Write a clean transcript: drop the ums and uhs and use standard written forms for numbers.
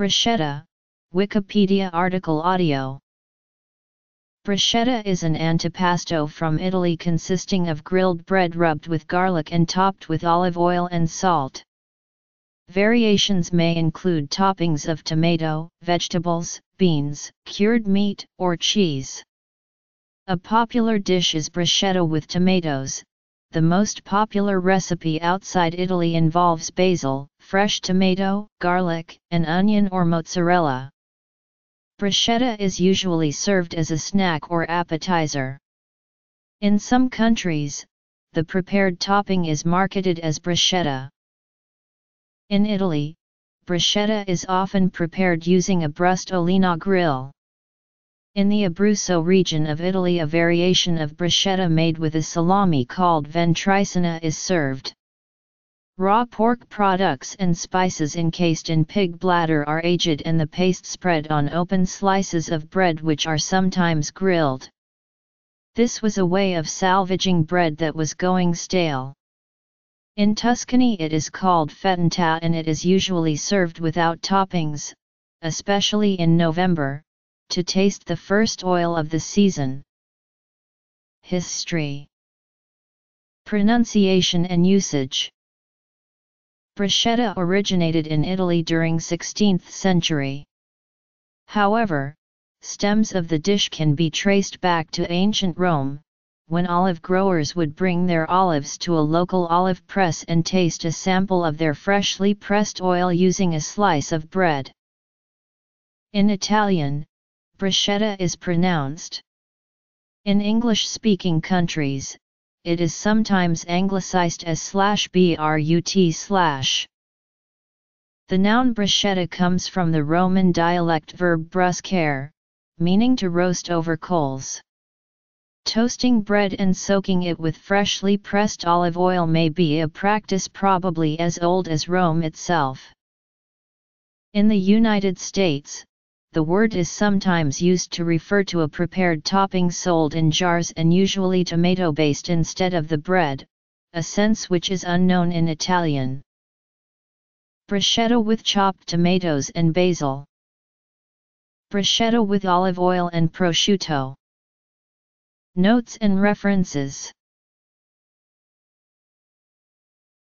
Bruschetta, Wikipedia article audio. Bruschetta is an antipasto from Italy consisting of grilled bread rubbed with garlic and topped with olive oil and salt. Variations may include toppings of tomato, vegetables, beans, cured meat, or cheese. A popular dish is bruschetta with tomatoes. The most popular recipe outside Italy involves basil, fresh tomato, garlic, and onion or mozzarella. Bruschetta is usually served as a snack or appetizer. In some countries, the prepared topping is marketed as bruschetta. In Italy, bruschetta is often prepared using a brustolina grill. In the Abruzzo region of Italy, a variation of bruschetta made with a salami called ventricina is served. Raw pork products and spices encased in pig bladder are aged and the paste spread on open slices of bread, which are sometimes grilled. This was a way of salvaging bread that was going stale. In Tuscany it is called fettuccine and it is usually served without toppings, especially in November, to taste the first oil of the season. History, pronunciation and usage. Bruschetta originated in Italy during the 16th century. However, stems of the dish can be traced back to ancient Rome, when olive growers would bring their olives to a local olive press and taste a sample of their freshly pressed oil using a slice of bread. In Italian, bruschetta is pronounced. In English-speaking countries, it is sometimes anglicized as /brut/. The noun bruschetta comes from the Roman dialect verb bruscare, meaning to roast over coals. Toasting bread and soaking it with freshly pressed olive oil may be a practice probably as old as Rome itself. In the United States, the word is sometimes used to refer to a prepared topping sold in jars and usually tomato-based instead of the bread, a sense which is unknown in Italian. Bruschetta with chopped tomatoes and basil. Bruschetta with olive oil and prosciutto. Notes and references.